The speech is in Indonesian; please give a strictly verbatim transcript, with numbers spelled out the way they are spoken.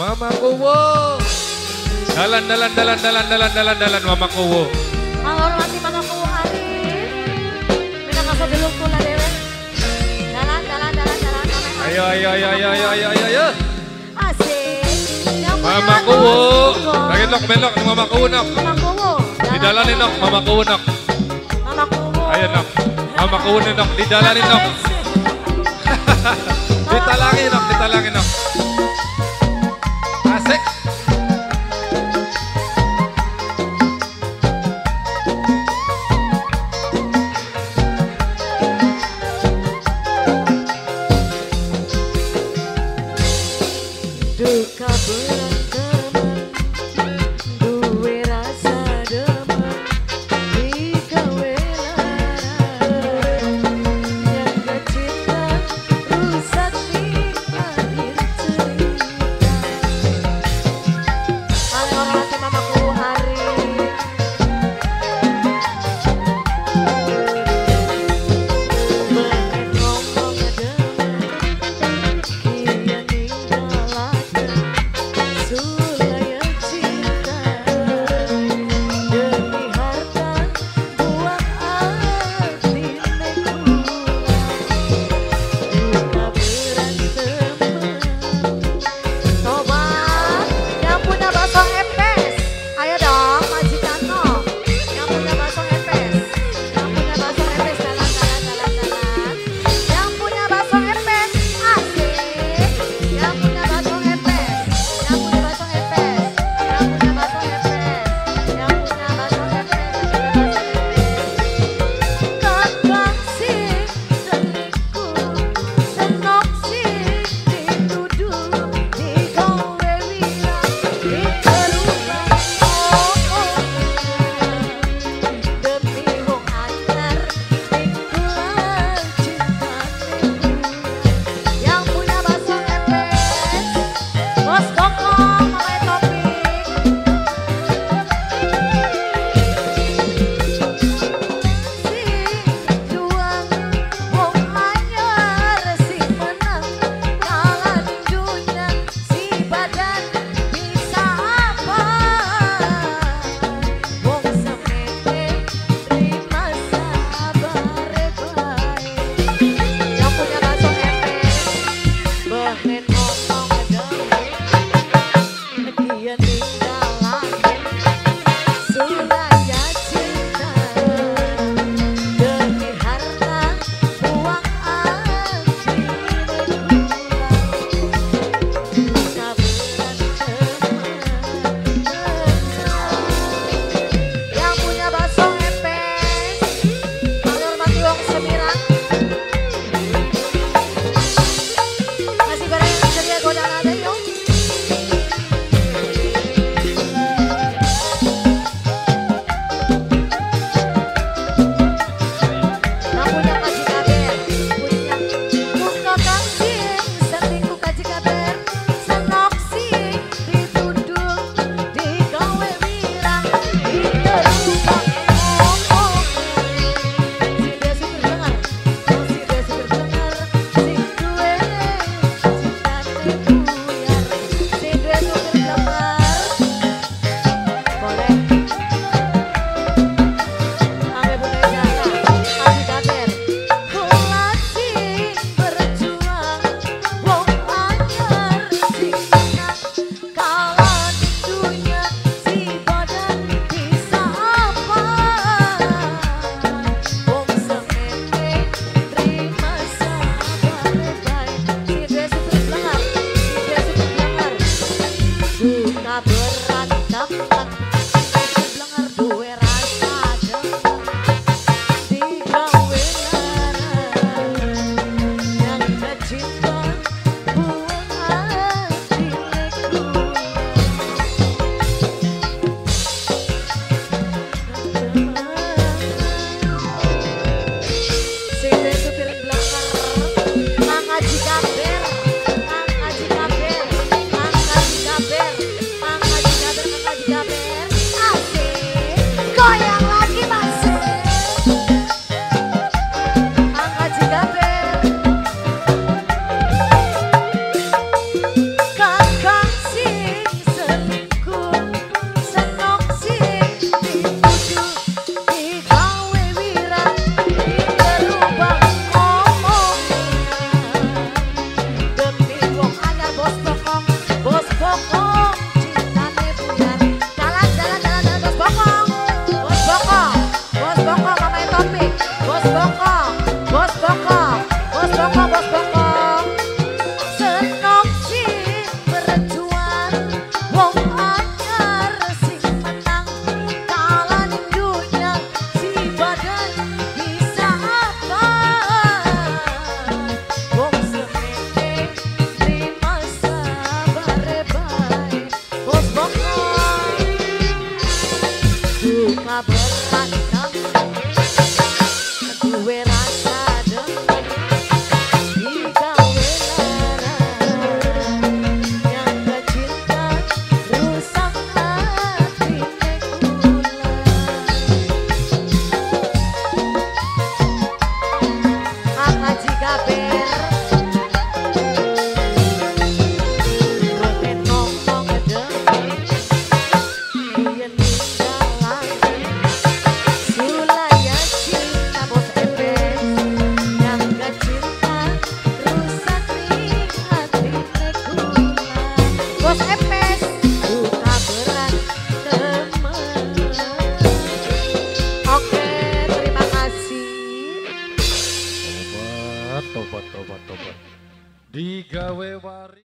Mama Kowo. Dalan, dalan, dalan, dalan, dalan, dalan, dalan, Mama Kowo. Menghormati Mama Kowo hari. Minta kasih dulu kula dewe. Dalan, dalan, dalan, dalan. Ayo, ayo, ayo, ayo, ayo, ayo, ayo, ayo. Asik. Mama Kowo. Lagi nok, melok, Mama Kowo nok. Mama Kowo. Di dalan ini nok, Mama Kowo nok. Mama Kowo. Ayo nok. Mama Kowo ini nok, di dalan ini nok. Ditalangin nok, ditalangin nok. Asik. Duka berat teman, duwe rasa deman, jika welaran, yang kecinta rusak di akhir cerita. Paling orang hati mamaku hari. Makan ngomong deman, kian hingga latar. Tobat, tobat, tobat. Digawe wari.